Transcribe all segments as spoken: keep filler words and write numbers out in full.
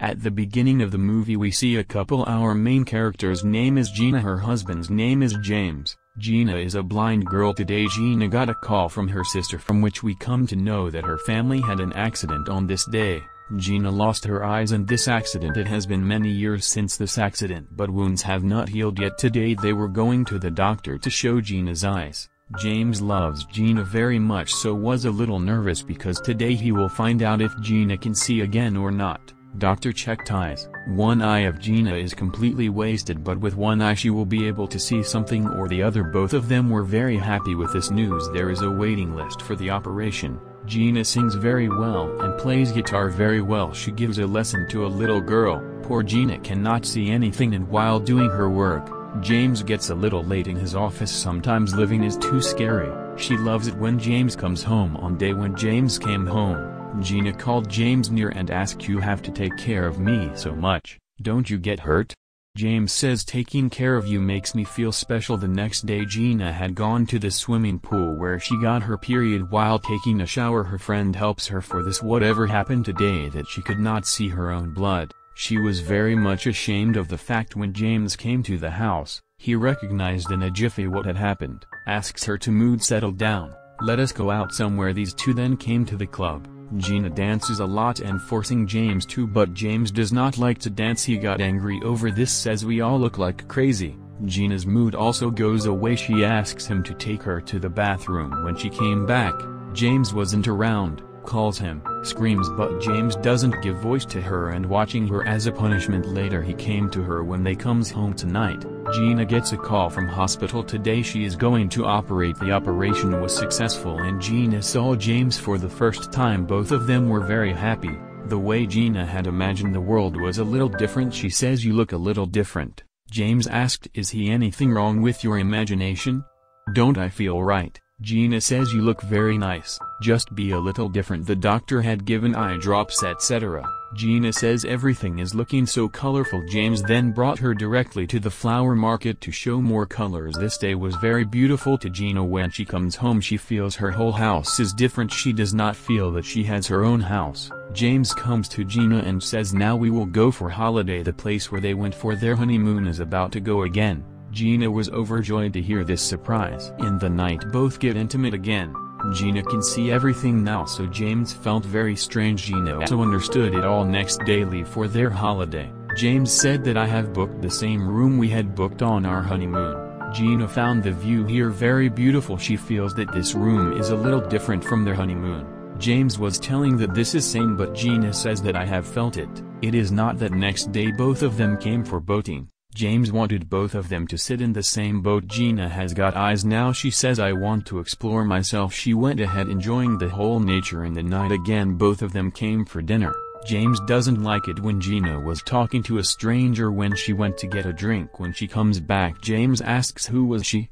At the beginning of the movie we see a couple. Our main character's name is Gina, her husband's name is James. Gina is a blind girl. Today Gina got a call from her sister, from which we come to know that her family had an accident on this day. Gina lost her eyes in this accident. It has been many years since this accident, but wounds have not healed yet. Today they were going to the doctor to show Gina's eyes. James loves Gina very much, so was a little nervous because today he will find out if Gina can see again or not. Doctor checked eyes. One eye of Gina is completely wasted, but with one eye she will be able to see something or the other. Both of them were very happy with this news. There is a waiting list for the operation. Gina sings very well and plays guitar very well. She gives a lesson to a little girl. Poor Gina cannot see anything, and while doing her work, James gets a little late in his office. Sometimes living is too scary. She loves it when James comes home. On day when James came home, Gina called James near and asked, "You have to take care of me so much, don't you get hurt?" James says, "Taking care of you makes me feel special." The next day Gina had gone to the swimming pool where she got her period. While taking a shower, her friend helps her for this. Whatever happened today that she could not see her own blood, she was very much ashamed of the fact. When James came to the house, he recognized in a jiffy what had happened, asks her to mood settle down, "Let us go out somewhere." These two then came to the club. Gina dances a lot and forcing James to, but James does not like to dance. He got angry over this, says we all look like crazy. Gina's mood also goes away. She asks him to take her to the bathroom. When she came back, James wasn't around, calls him, screams, but James doesn't give voice to her, and watching her as a punishment. Later he came to her when they comes home tonight. Gina gets a call from hospital today. She is going to operate. The operation was successful and Gina saw James for the first time. Both of them were very happy. The way Gina had imagined the world was a little different. She says, "You look a little different." James asked, "Is he anything wrong with your imagination?" "Don't I feel right?" Gina says, "You look very nice, just be a little different." The doctor had given eye drops, et cetera. Gina says everything is looking so colorful. James then brought her directly to the flower market to show more colors. This day was very beautiful to Gina. When she comes home, she feels her whole house is different. She does not feel that she has her own house. James comes to Gina and says, "Now we will go for holiday." The place where they went for their honeymoon is about to go again. Gina was overjoyed to hear this surprise. In the night both get intimate again. Gina can see everything now, so James felt very strange. Gina also understood it all. Next day leave for their holiday. James said that, "I have booked the same room we had booked on our honeymoon." Gina found the view here very beautiful. She feels that this room is a little different from their honeymoon. James was telling that this is same, but Gina says that, "I have felt it, it is not." That next day both of them came for boating. James wanted both of them to sit in the same boat. Gina has got eyes now. She says, "I want to explore myself." She went ahead enjoying the whole nature. In the night again both of them came for dinner. James doesn't like it when Gina was talking to a stranger when she went to get a drink. When she comes back, James asks, "Who was she?"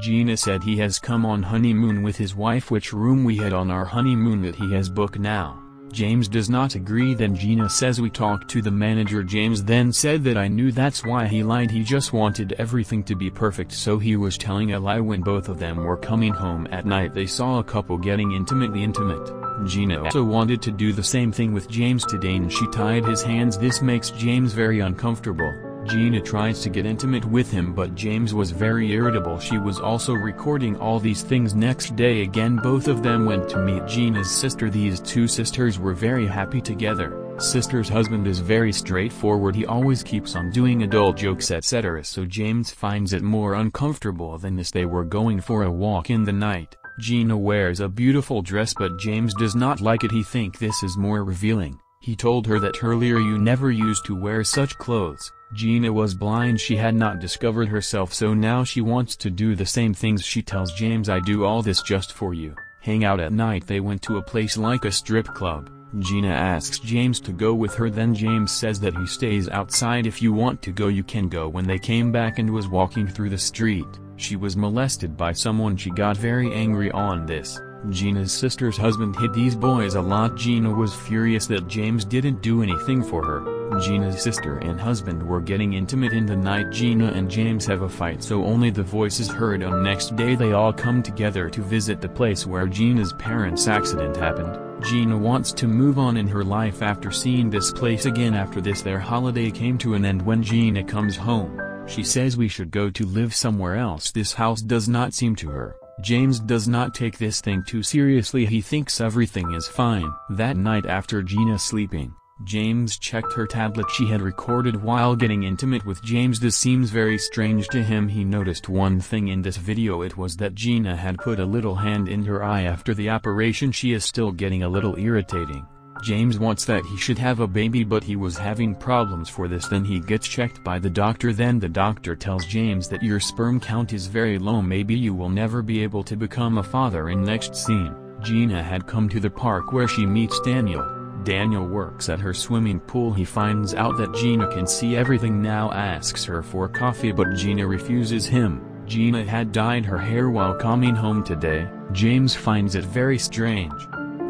Gina said, "He has come on honeymoon with his wife, which room we had on our honeymoon that he has booked now." James does not agree. Then Gina says, "We talked to the manager." James then said that, "I knew that's why he lied. He just wanted everything to be perfect, so he was telling a lie." When both of them were coming home at night, they saw a couple getting intimately intimate. Gina also wanted to do the same thing with James today, and she tied his hands. This makes James very uncomfortable. Gina tries to get intimate with him, but James was very irritable. She was also recording all these things. Next day again both of them went to meet Gina's sister. These two sisters were very happy together. Sister's husband is very straightforward. He always keeps on doing adult jokes, et cetera, so James finds it more uncomfortable than this. They were going for a walk in the night. Gina wears a beautiful dress, but James does not like it. He thinks this is more revealing. He told her that earlier, "You never used to wear such clothes." Gina was blind, she had not discovered herself, so now she wants to do the same things. She tells James, "I do all this just for you." Hang out at night. They went to a place like a strip club. Gina asks James to go with her. Then James says that he stays outside. "If you want to go, you can go." When they came back and was walking through the street, she was molested by someone. She got very angry on this. Gina's sister's husband hit these boys a lot. Gina was furious that James didn't do anything for her. Gina's sister and husband were getting intimate in the night. Gina and James have a fight, so only the voice is heard. On next day they all come together to visit the place where Gina's parents' accident happened. Gina wants to move on in her life after seeing this place again. After this, their holiday came to an end. When Gina comes home, she says we should go to live somewhere else. This house does not seem to her. James does not take this thing too seriously. He thinks everything is fine. That night after Gina sleeping, James checked her tablet she had recorded while getting intimate with James. This seems very strange to him. He noticed one thing in this video. It was that Gina had put a little hand in her eye after the operation. She is still getting a little irritating. James wants that he should have a baby, but he was having problems for this. Then he gets checked by the doctor. Then the doctor tells James that your sperm count is very low, maybe you will never be able to become a father. In next scene, Gina had come to the park where she meets Daniel. Daniel works at her swimming pool. He finds out that Gina can see everything now, asks her for coffee, but Gina refuses him. Gina had dyed her hair while coming home today. James finds it very strange.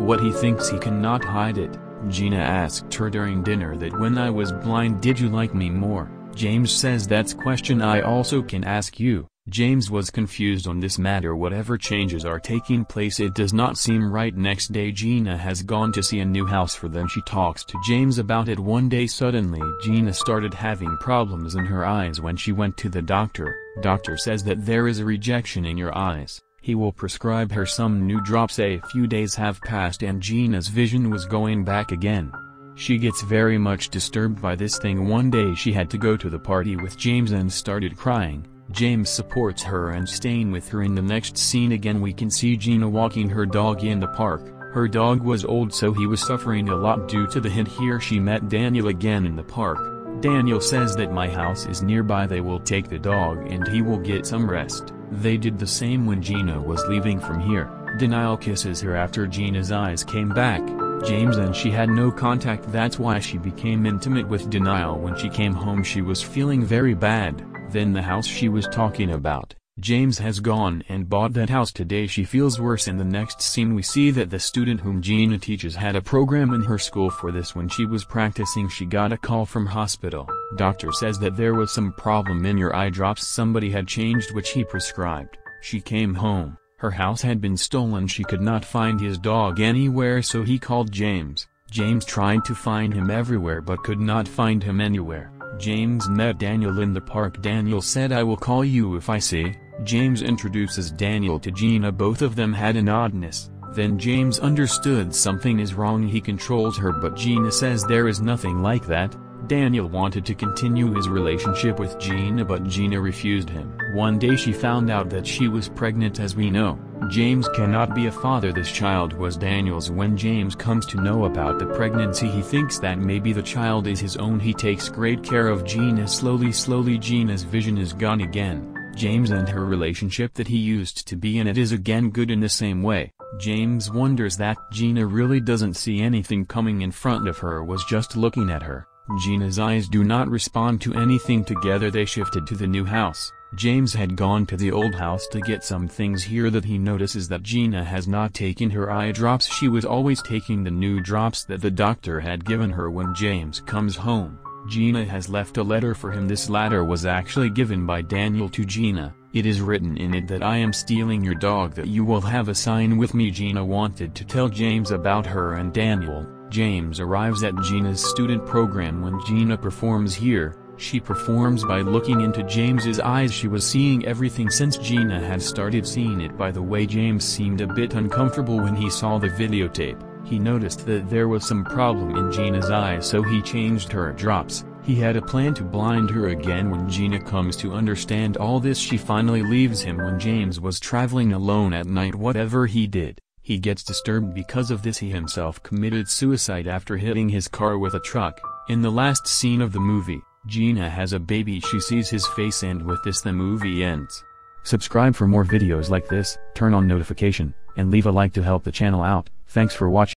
What he thinks he cannot hide it. Gina asked her during dinner that when I was blind, did you like me more? James says that's a question I also can ask you. James was confused on this matter. Whatever changes are taking place, it does not seem right. Next day, Gina has gone to see a new house for them. She talks to James about it one day. Suddenly Gina started having problems in her eyes when she went to the doctor. Doctor says that there is a rejection in your eyes. He will prescribe her some new drops. A few days have passed and Gina's vision was going back again. She gets very much disturbed by this thing. One day she had to go to the party with James and started crying. James supports her and staying with her. In the next scene again, we can see Gina walking her dog in the park. Her dog was old, so he was suffering a lot due to the hit. Here she met Daniel again in the park. Daniel says that my house is nearby, they will take the dog and he will get some rest. They did the same when Gina was leaving from here. Daniel kisses her after Gina's eyes came back. James and she had no contact. That's why she became intimate with Daniel. When she came home, she was feeling very bad. Then the house she was talking about, James has gone and bought that house today. She feels worse. In the next scene, we see that the student whom Gina teaches had a program in her school for this. When she was practicing, she got a call from hospital. Doctor says that there was some problem in your eye drops somebody had changed, which he prescribed. She came home, her house had been stolen, she could not find his dog anywhere, so he called James. James tried to find him everywhere but could not find him anywhere. James met Daniel in the park. Daniel said I will call you if I see. James introduces Daniel to Gina. Both of them had an oddness. Then James understood something is wrong. He controls her, but Gina says there is nothing like that. Daniel wanted to continue his relationship with Gina, but Gina refused him. One day she found out that she was pregnant. As we know, James cannot be a father. This child was Daniel's. When James comes to know about the pregnancy, he thinks that maybe the child is his own. He takes great care of Gina. Slowly slowly Gina's vision is gone again. James and her relationship that he used to be in, it is again good in the same way. James wonders that Gina really doesn't see anything coming in front of her, was just looking at her. Gina's eyes do not respond to anything. Together they shifted to the new house. James had gone to the old house to get some things. Here that he notices that Gina has not taken her eye drops. She was always taking the new drops that the doctor had given her. When James comes home, Gina has left a letter for him. This letter was actually given by Daniel to Gina. It is written in it that I am stealing your dog, that you will have a sign with me. Gina wanted to tell James about her and Daniel. James arrives at Gina's student program. When Gina performs here, she performs by looking into James's eyes. She was seeing everything since Gina had started seeing it. By the way, James seemed a bit uncomfortable when he saw the videotape. He noticed that there was some problem in Gina's eyes, so he changed her drops. He had a plan to blind her again. When Gina comes to understand all this, she finally leaves him. When James was traveling alone at night, whatever he did, he gets disturbed because of this. He himself committed suicide after hitting his car with a truck. In the last scene of the movie, Gina has a baby. She sees his face, and with this the movie ends. Subscribe for more videos like this, turn on notification, and leave a like to help the channel out. Thanks for watching.